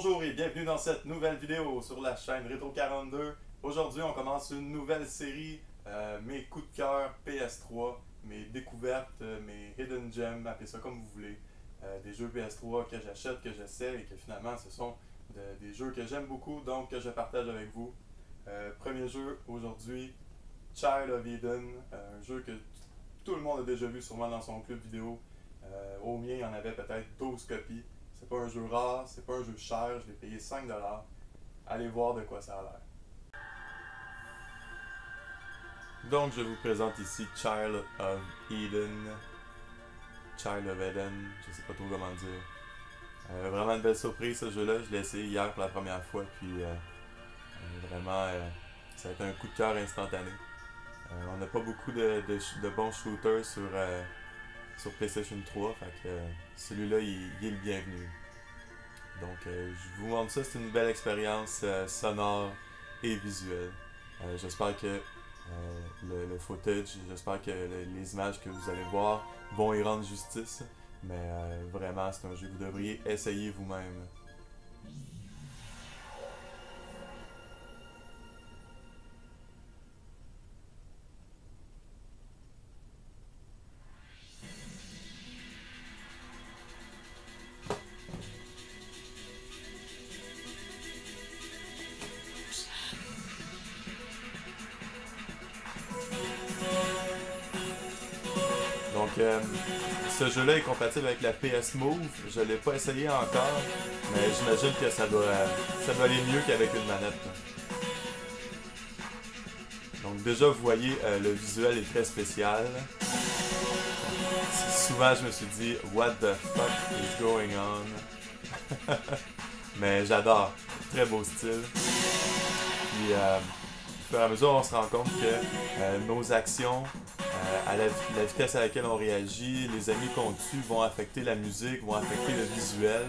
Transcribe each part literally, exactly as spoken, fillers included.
Bonjour et bienvenue dans cette nouvelle vidéo sur la chaîne Retro quarante-deux. Aujourd'hui, on commence une nouvelle série, euh, mes coups de cœur P S trois, mes découvertes, mes hidden gems, appelez ça comme vous voulez. Euh, des jeux P S trois que j'achète, que j'essaie et que finalement ce sont de, des jeux que j'aime beaucoup, donc que je partage avec vous. Euh, premier jeu aujourd'hui, Child of Eden, euh, un jeu que tout le monde a déjà vu sûrement dans son club vidéo. Euh, au mien, il y en avait peut-être douze copies. C'est pas un jeu rare, c'est pas un jeu cher, je l'ai payé cinq dollars. Allez voir de quoi ça a l'air. Donc je vous présente ici Child of Eden. Child of Eden, je sais pas trop comment dire. Euh, vraiment une belle surprise ce jeu-là, je l'ai essayé hier pour la première fois, puis euh, vraiment euh, ça a été un coup de cœur instantané. Euh, on n'a pas beaucoup de, de, de bons shooters sur... Euh, sur PlayStation trois, fait que euh, celui-là il, il est le bienvenu. Donc euh, je vous montre ça, c'est une belle expérience euh, sonore et visuelle. Euh, j'espère que euh, le, le footage, j'espère que le, les images que vous allez voir vont y rendre justice, mais euh, vraiment c'est un jeu que vous devriez essayer vous-même. Donc, euh, ce jeu-là est compatible avec la P S Move. Je ne l'ai pas essayé encore, mais j'imagine que ça doit, ça doit aller mieux qu'avec une manette. Donc déjà, vous voyez, euh, le visuel est très spécial. Souvent, je me suis dit « What the fuck is going on? » Mais j'adore. Très beau style. Puis, euh, au fur et à mesure, on se rend compte que euh, nos actions... Euh, à la, la vitesse à laquelle on réagit, les amis qu'on tue vont affecter la musique, vont affecter le visuel,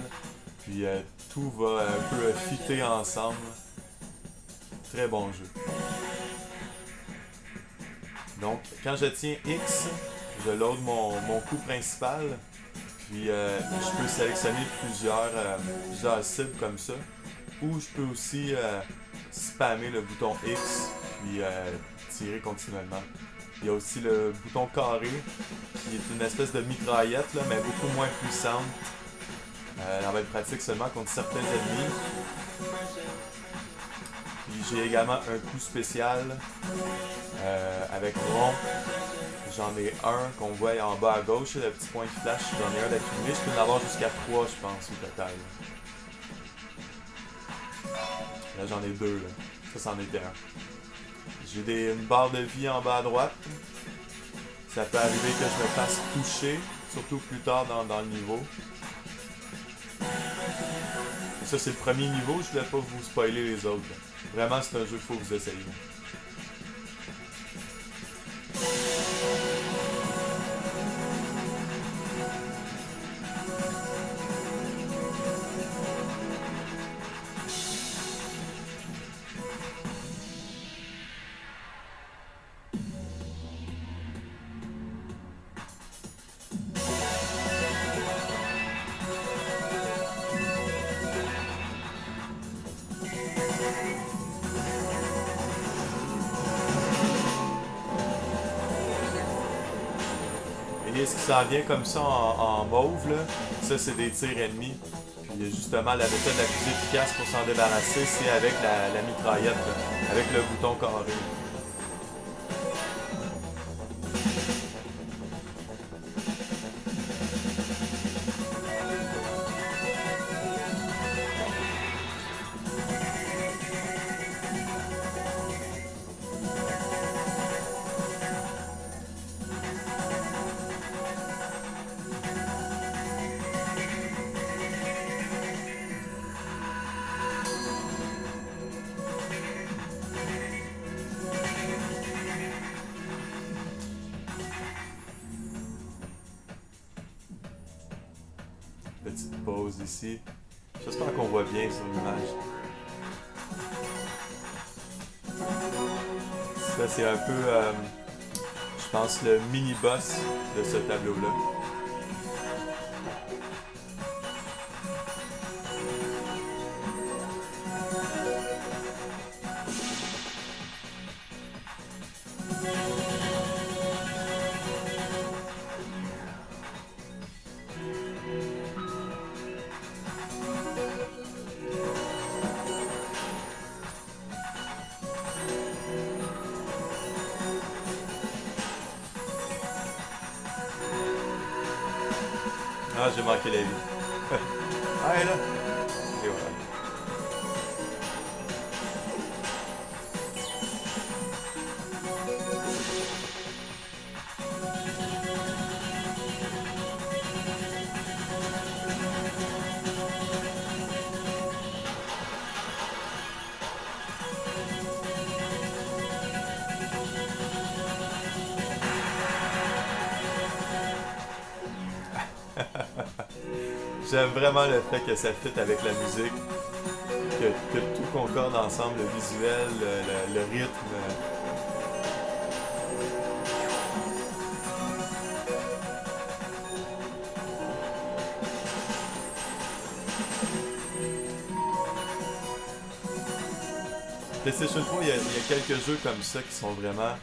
puis euh, tout va un peu fitter ensemble. Très bon jeu. Donc, quand je tiens X, je load mon, mon coup principal, puis euh, je peux sélectionner plusieurs, euh, plusieurs cibles comme ça, ou je peux aussi euh, spammer le bouton X, puis euh, tirer continuellement. Il y a aussi le bouton carré, qui est une espèce de mitraillette, là, mais beaucoup moins puissante. Euh, elle va être pratique seulement contre certains ennemis. Puis j'ai également un coup spécial euh, avec rond. J'en ai un qu'on voit en bas à gauche, le petit point qui flash, j'en ai un d'accumulé. Je peux en avoir jusqu'à trois, je pense, au total. Là, j'en ai deux. Là. Ça, c'en était un. J'ai une barre de vie en bas à droite. Ça peut arriver que je me fasse toucher, surtout plus tard dans, dans le niveau. Et ça, c'est le premier niveau, je ne voulais pas vous spoiler les autres. Vraiment, c'est un jeu qu'il faut que vous essayiez. Ce qui s'en vient comme ça en, en mauve, là, ça c'est des tirs ennemis. Puis justement, la méthode la plus efficace pour s'en débarrasser, c'est avec la, la mitraillette, là, avec le bouton carré. Petite pause ici. J'espère qu'on voit bien sur l'image. Ça, c'est un peu, euh, je pense, le mini-boss de ce tableau-là. Ah, j'ai marqué la vie. Ah, elle. Et voilà. J'aime vraiment le fait que ça fit avec la musique, que, que tout concorde ensemble, le visuel, le, le, le rythme. PlayStation trois, il y, y a quelques jeux comme ça qui sont vraiment,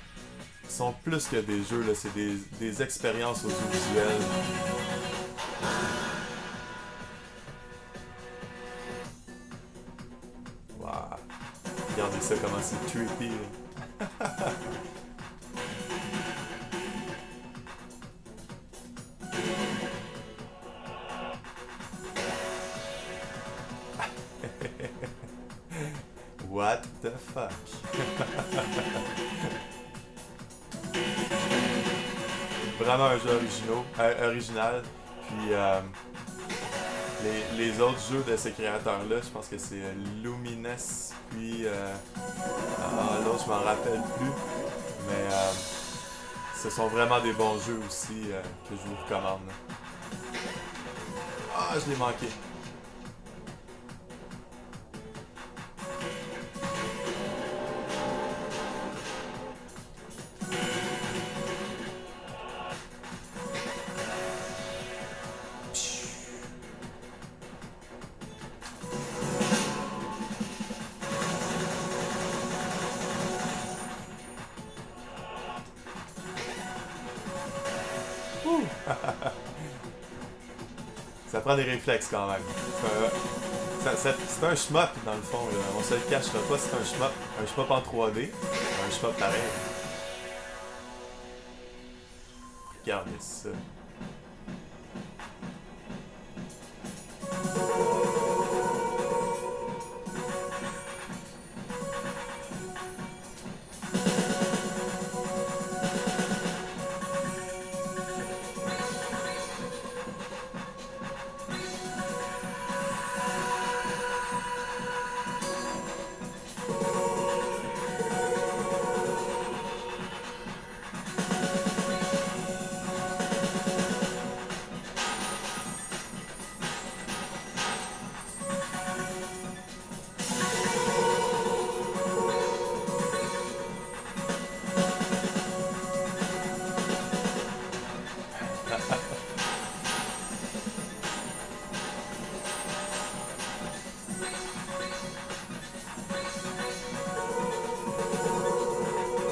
qui sont plus que des jeux, c'est des, des expériences audiovisuelles. Regardez ça, comment c'est trippy. What the fuck? Vraiment un jeu original, euh, original. Puis euh, les, les autres jeux de ces créateurs-là, je pense que c'est Lumines, puis euh, ah, l'autre je m'en rappelle plus, mais euh, ce sont vraiment des bons jeux aussi euh, que je vous recommande. Ah, je l'ai manqué. Ça prend des réflexes quand même. C'est un shmup dans le fond, là. On se le cachera pas, c'est un shmup. Un shmup en trois D, un shmup pareil. Regardez ça.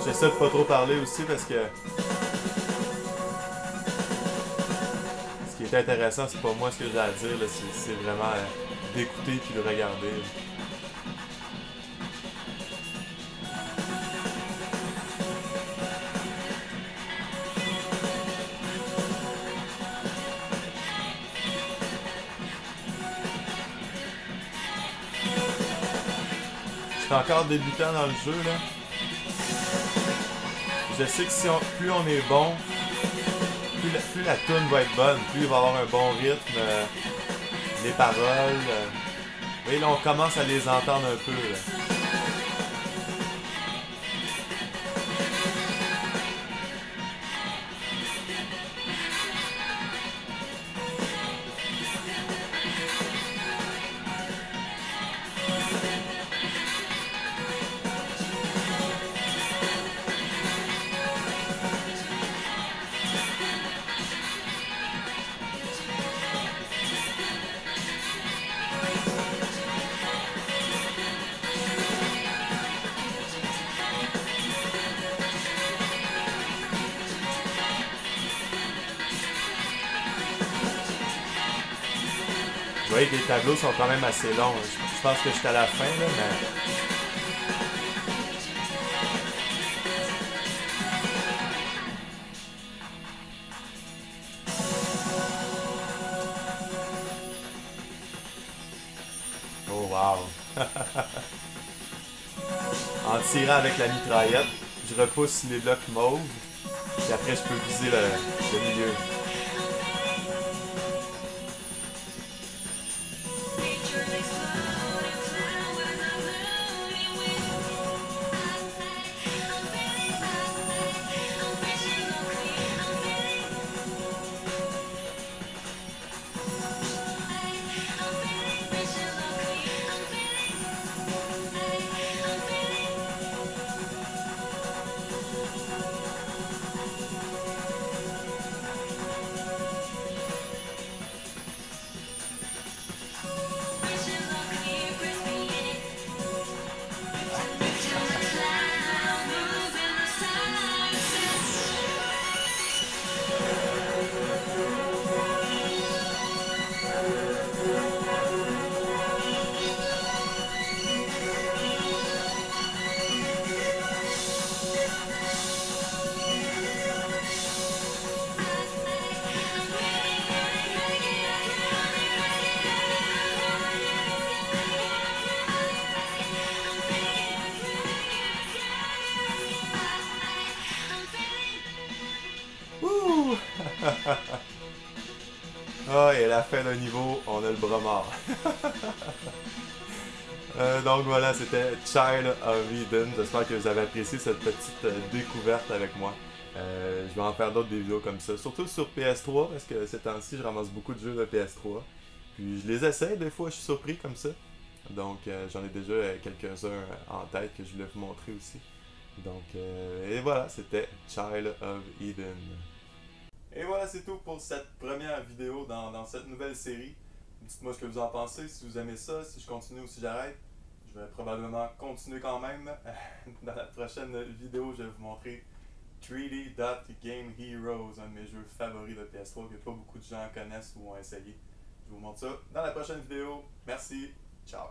J'essaie de pas trop parler aussi parce que ce qui est intéressant, c'est pas moi ce que j'ai à dire, c'est vraiment euh, d'écouter puis de regarder. Je suis encore débutant dans le jeu là. Je sais que si on, plus on est bon, plus la, plus la tune va être bonne, plus il va avoir un bon rythme, euh, les paroles. Euh, vous voyez, là, on commence à les entendre un peu. Là. voyez que les tableaux sont quand même assez longs. Je pense que je suis à la fin, là, mais... En tirant avec la mitraillette, je repousse les blocs mauves, et après je peux viser le, le milieu. Ah, et à la fin d'un niveau, on a le bras mort. euh, donc voilà, c'était Child of Eden. J'espère que vous avez apprécié cette petite découverte avec moi. Euh, je vais en faire d'autres des vidéos comme ça, surtout sur P S trois, parce que ces temps-ci, je ramasse beaucoup de jeux de P S trois. Puis je les essaie, des fois je suis surpris comme ça. Donc euh, j'en ai déjà quelques-uns en tête que je voulais vous montrer aussi. Donc, euh, et voilà, c'était Child of Eden. Et voilà, c'est tout pour cette première vidéo dans, dans cette nouvelle série. Dites-moi ce que vous en pensez, si vous aimez ça, si je continue ou si j'arrête. Je vais probablement continuer quand même. Dans la prochaine vidéo, je vais vous montrer trois D.GameHeroes, un de mes jeux favoris de P S trois que pas beaucoup de gens connaissent ou ont essayé. Je vous montre ça dans la prochaine vidéo. Merci, ciao!